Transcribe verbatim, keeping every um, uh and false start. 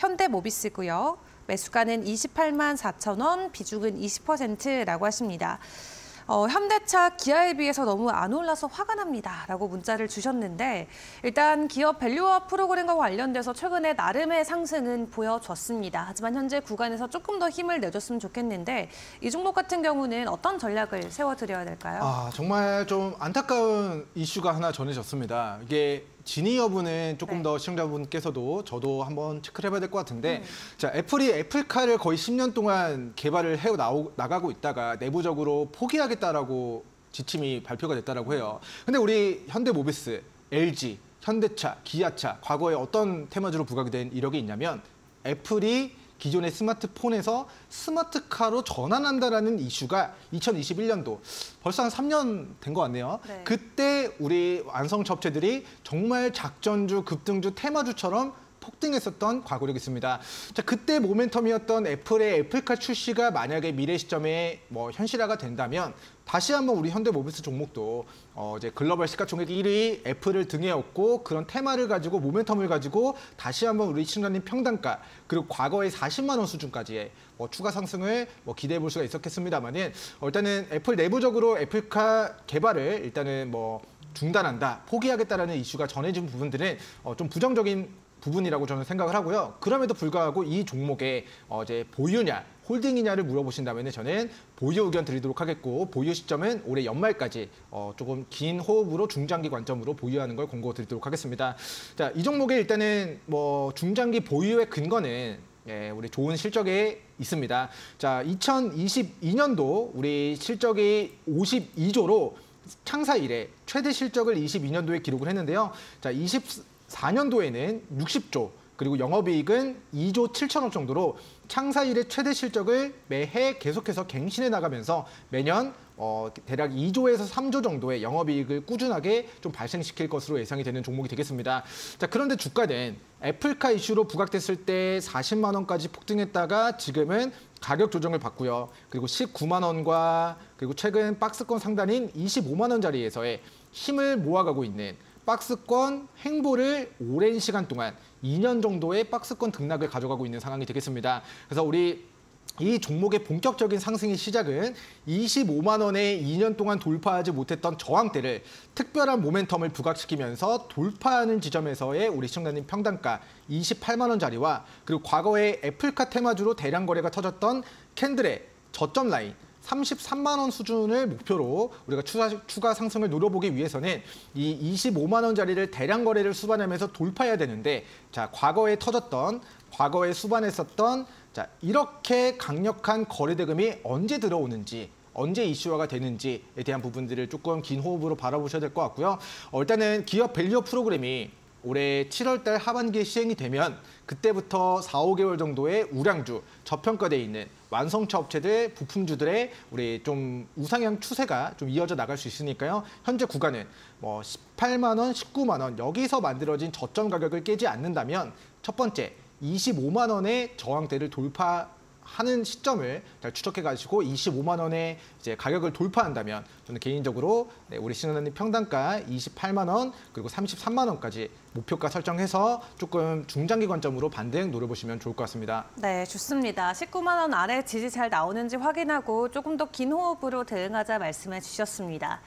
현대모비스고요. 매수가는 이십팔만 사천 원, 비중은 이십 퍼센트라고 하십니다. 어, 현대차, 기아에 비해서 너무 안 올라서 화가 납니다 라고 문자를 주셨는데, 일단 기업 밸류업 프로그램과 관련돼서 최근에 나름의 상승은 보여줬습니다. 하지만 현재 구간에서 조금 더 힘을 내줬으면 좋겠는데, 이 종목 같은 경우는 어떤 전략을 세워드려야 될까요? 아, 정말 좀 안타까운 이슈가 하나 전해졌습니다. 이게 진위 여부는 조금 네. 더 시청자분께서도 저도 한번 체크를 해봐야 될 것 같은데, 음. 자, 애플이 애플카를 거의 십 년 동안 개발을 해나가고 있다가 내부적으로 포기하겠다라고 지침이 발표가 됐다라고 해요. 근데 우리 현대모비스, 엘지, 현대차, 기아차, 과거에 어떤 테마주로 부각이 된 이력이 있냐면 애플이 기존의 스마트폰에서 스마트카로 전환한다라는 이슈가 이천이십일 년도, 벌써 한 삼 년 된 것 같네요. 네. 그때 우리 완성차업체들이 정말 작전주, 급등주, 테마주처럼 폭등했었던 과거력이 있습니다. 자, 그때 모멘텀이었던 애플의 애플카 출시가 만약에 미래 시점에 뭐 현실화가 된다면 다시 한번 우리 현대모비스 종목도 어 이제 글로벌 시가총액 일 위 애플을 등에 업고 그런 테마를 가지고 모멘텀을 가지고 다시 한번 우리 시청자님 평단가 그리고 과거의 사십만 원 수준까지의 뭐 추가 상승을 뭐 기대해 볼 수가 있었겠습니다만은 어 일단은 애플 내부적으로 애플카 개발을 일단은 뭐 중단한다, 포기하겠다라는 이슈가 전해진 부분들은 어 좀 부정적인 부분이라고 저는 생각을 하고요. 그럼에도 불구하고 이 종목의 어제 보유냐, 홀딩이냐를 물어보신다면 저는 보유 의견 드리도록 하겠고, 보유 시점은 올해 연말까지 어, 조금 긴 호흡으로 중장기 관점으로 보유하는 걸 권고드리도록 하겠습니다. 자, 이 종목의 일단은 뭐 중장기 보유의 근거는 예, 우리 좋은 실적에 있습니다. 자, 이천이십이 년도 우리 실적이 오십이 조로 창사 이래 최대 실적을 이십이 년도에 기록을 했는데요. 자, 이십사 년도에는 육십 조, 그리고 영업이익은 이 조 칠천억 정도로 창사 이래 최대 실적을 매해 계속해서 갱신해 나가면서 매년 어, 대략 이 조에서 삼 조 정도의 영업이익을 꾸준하게 좀 발생시킬 것으로 예상이 되는 종목이 되겠습니다. 자, 그런데 주가는 애플카 이슈로 부각됐을 때 사십만 원까지 폭등했다가 지금은 가격 조정을 받고요. 그리고 십구만 원과 그리고 최근 박스권 상단인 이십오만 원 자리에서의 힘을 모아가고 있는 박스권 횡보를 오랜 시간 동안 이 년 정도의 박스권 등락을 가져가고 있는 상황이 되겠습니다. 그래서 우리 이 종목의 본격적인 상승의 시작은 이십오만 원에 이 년 동안 돌파하지 못했던 저항대를 특별한 모멘텀을 부각시키면서 돌파하는 지점에서의 우리 시청자님 평단가 이십팔만 원 자리와 그리고 과거의 애플카 테마주로 대량 거래가 터졌던 캔들의 저점 라인 삼십삼만 원 수준을 목표로 우리가 추가, 추가 상승을 노려보기 위해서는 이 이십오만 원 자리를 대량 거래를 수반하면서 돌파해야 되는데, 자, 과거에 터졌던, 과거에 수반했었던, 자, 이렇게 강력한 거래대금이 언제 들어오는지, 언제 이슈화가 되는지에 대한 부분들을 조금 긴 호흡으로 바라보셔야 될 것 같고요. 어, 일단은 기업 밸류업 프로그램이 올해 칠월 달 하반기에 시행이 되면 그때부터 사, 오 개월 정도의 우량주, 저평가되어 있는 완성차 업체들, 부품주들의 우리 좀 우상향 추세가 좀 이어져 나갈 수 있으니까요. 현재 구간은 뭐 십팔만 원, 십구만 원 여기서 만들어진 저점 가격을 깨지 않는다면 첫 번째 이십오만 원의 저항대를 돌파 하는 시점을 잘 추적해 가지고 이십오만 원의 이제 가격을 돌파한다면 저는 개인적으로 네, 우리 시청자님 평단가 이십팔만 원 그리고 삼십삼만 원까지 목표가 설정해서 조금 중장기 관점으로 반등 노려보시면 좋을 것 같습니다. 네, 좋습니다. 십구만 원 아래 지지 잘 나오는지 확인하고 조금 더 긴 호흡으로 대응하자 말씀해 주셨습니다.